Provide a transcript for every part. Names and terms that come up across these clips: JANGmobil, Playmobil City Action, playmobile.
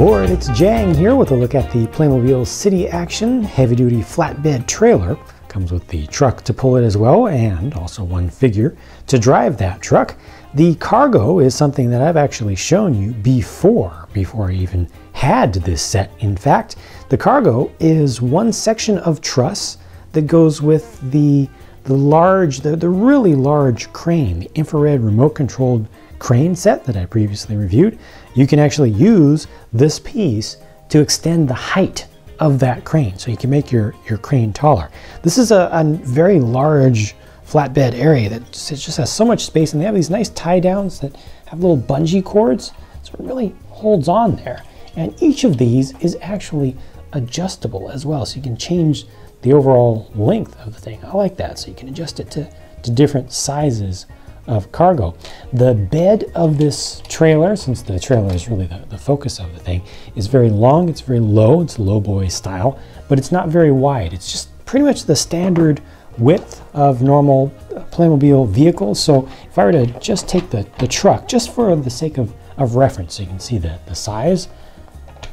aboard, it's Jang here with a look at the Playmobil City Action heavy-duty flatbed trailer. Comes with the truck to pull it as well, and also one figure to drive that truck. The cargo is something that I've actually shown you before I even had this set. In fact, the cargo is one section of truss that goes with the really large crane, the infrared remote-controlled crane set that I previously reviewed. You can actually use this piece to extend the height of that crane, so you can make your crane taller. This is a very large flatbed area that just has so much space, and they have these nice tie downs that have little bungee cords, so it really holds on there. And each of these is actually adjustable as well, so you can change the overall length of the thing. I like that, so you can adjust it to different sizes of cargo. The bed of this trailer, since the trailer is really the focus of the thing, is very long, it's very low, it's low boy style, but it's not very wide. It's just pretty much the standard width of normal Playmobil vehicles. So if I were to just take the truck, just for the sake of reference, so you can see the size,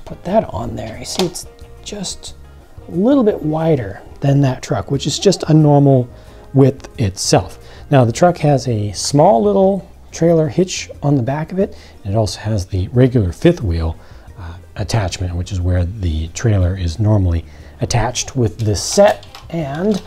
put that on there. You see it's just a little bit wider than that truck, which is just a normal width itself. Now the truck has a small little trailer hitch on the back of it, and it also has the regular fifth wheel attachment, which is where the trailer is normally attached with this set. And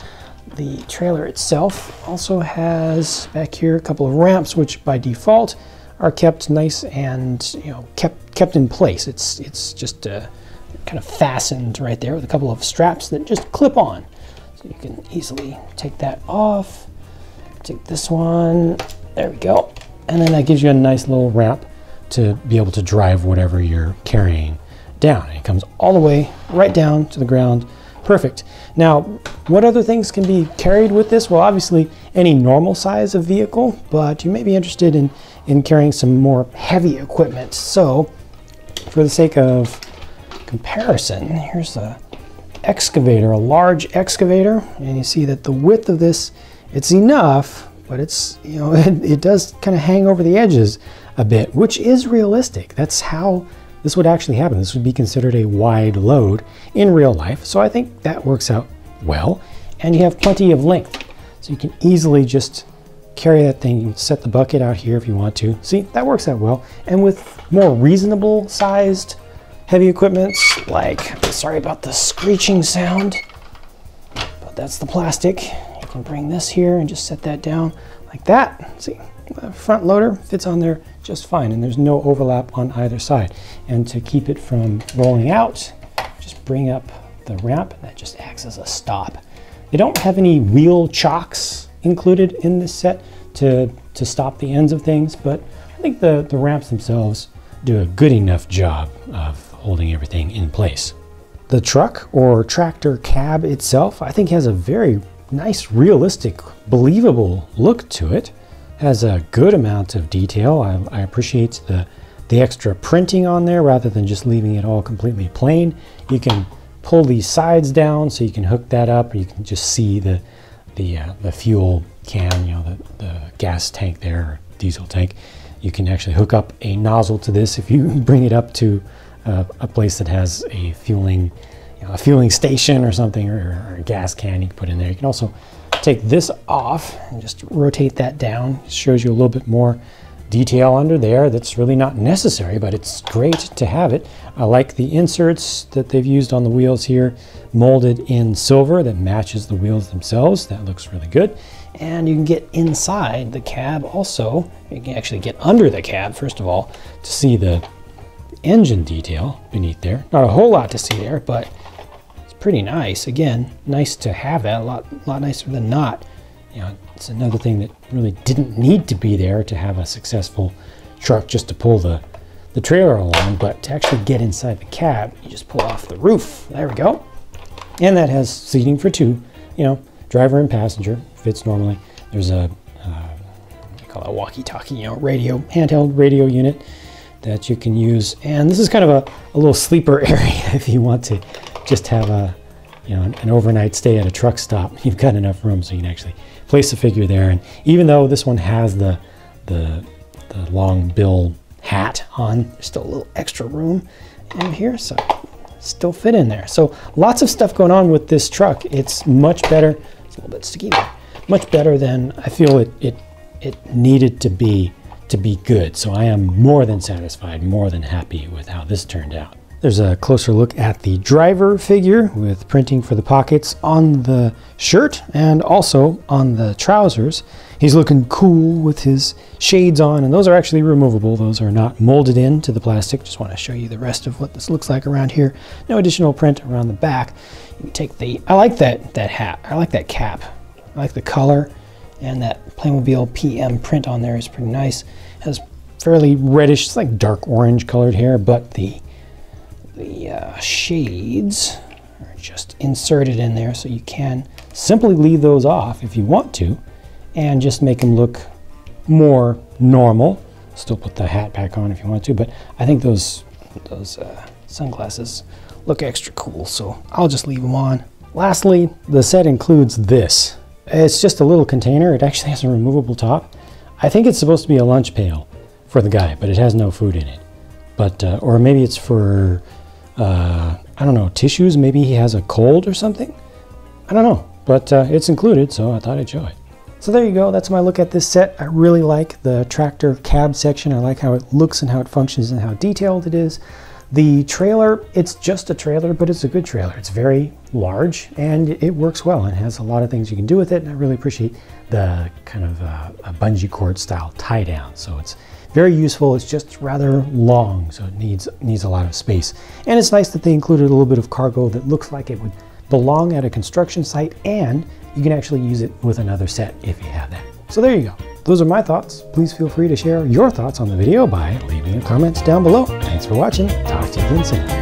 the trailer itself also has back here a couple of ramps, which by default are kept nice and, you know, kept in place. It's just kind of fastened right there with a couple of straps that just clip on, so you can easily take that off. Take this one, there we go. And then that gives you a nice little ramp to be able to drive whatever you're carrying down. And it comes all the way right down to the ground. Perfect. Now, what other things can be carried with this? Well, obviously any normal size of vehicle, but you may be interested in carrying some more heavy equipment. So for the sake of comparison, here's a excavator, a large excavator. And you see that the width of this, it's enough, but it's, you know, it does kind of hang over the edges a bit, which is realistic. That's how this would actually happen. This would be considered a wide load in real life. So I think that works out well, and you have plenty of length. So you can easily just carry that thing. You can set the bucket out here if you want to. See, that works out well. And with more reasonable sized heavy equipment, like, sorry about the screeching sound, but that's the plastic. Can bring this here and just set that down like that. See, the front loader fits on there just fine, and there's no overlap on either side. And to keep it from rolling out, just bring up the ramp, and that just acts as a stop. They don't have any wheel chocks included in this set to stop the ends of things, but I think the ramps themselves do a good enough job of holding everything in place. The truck or tractor cab itself, I think, has a very nice, realistic, believable look to it. Has a good amount of detail. I appreciate the extra printing on there rather than just leaving it all completely plain. You can pull these sides down so you can hook that up, and you can just see the fuel can, you know, the gas tank there, or diesel tank. You can actually hook up a nozzle to this if you bring it up to a place that has a fueling station or something, or a gas can you can put in there. You can also take this off and just rotate that down. It shows you a little bit more detail under there that's really not necessary, but it's great to have it. I like the inserts that they've used on the wheels here, molded in silver that matches the wheels themselves. That looks really good. And you can get inside the cab also. You can actually get under the cab, first of all, to see the engine detail beneath there. Not a whole lot to see there, but pretty nice. Again, nice to have that, a lot nicer than not. You know, it's another thing that really didn't need to be there to have a successful truck, just to pull the trailer along, but to actually get inside the cab, you just pull off the roof. There we go. And that has seating for two, you know, driver and passenger, fits normally. There's a, what do you call it, a walkie-talkie, you know, radio, handheld radio unit that you can use. And this is kind of a little sleeper area if you want to just have a, you know, an overnight stay at a truck stop. You've got enough room, so you can actually place a figure there. And even though this one has the long bill hat on, there's still a little extra room. and here's some still fit in there. So lots of stuff going on with this truck. It's much better. It's a little bit sticky there. Much better than I feel it needed to be good. So I am more than satisfied, more than happy with how this turned out. There's a closer look at the driver figure with printing for the pockets on the shirt and also on the trousers. He's looking cool with his shades on, and those are actually removable. Those are not molded into the plastic. Just want to show you the rest of what this looks like around here. No additional print around the back. You can take the, I like that hat. I like that cap. I like the color, and that Playmobil PM print on there is pretty nice. It has fairly reddish, it's like dark orange colored hair, but the shades are just inserted in there, so you can simply leave those off if you want to and just make them look more normal. Still put the hat back on if you want to, but I think those sunglasses look extra cool, so I'll just leave them on. Lastly, the set includes this. It's just a little container. It actually has a removable top. I think it's supposed to be a lunch pail for the guy, but it has no food in it. But or maybe it's for I don't know, tissues. Maybe he has a cold or something. I don't know, but it's included, so I thought I'd show it. So there you go. That's my look at this set. I really like the tractor cab section. I like how it looks and how it functions and how detailed it is. The trailer, it's just a trailer, but it's a good trailer. It's very large and it works well and has a lot of things you can do with it. And I really appreciate the kind of a bungee cord style tie down. So it's very useful. It's just rather long, so it needs a lot of space. And it's nice that they included a little bit of cargo that looks like it would belong at a construction site, and you can actually use it with another set if you have that. So there you go. Those are my thoughts. Please feel free to share your thoughts on the video by leaving your comments down below. Thanks for watching. Talk to you again soon.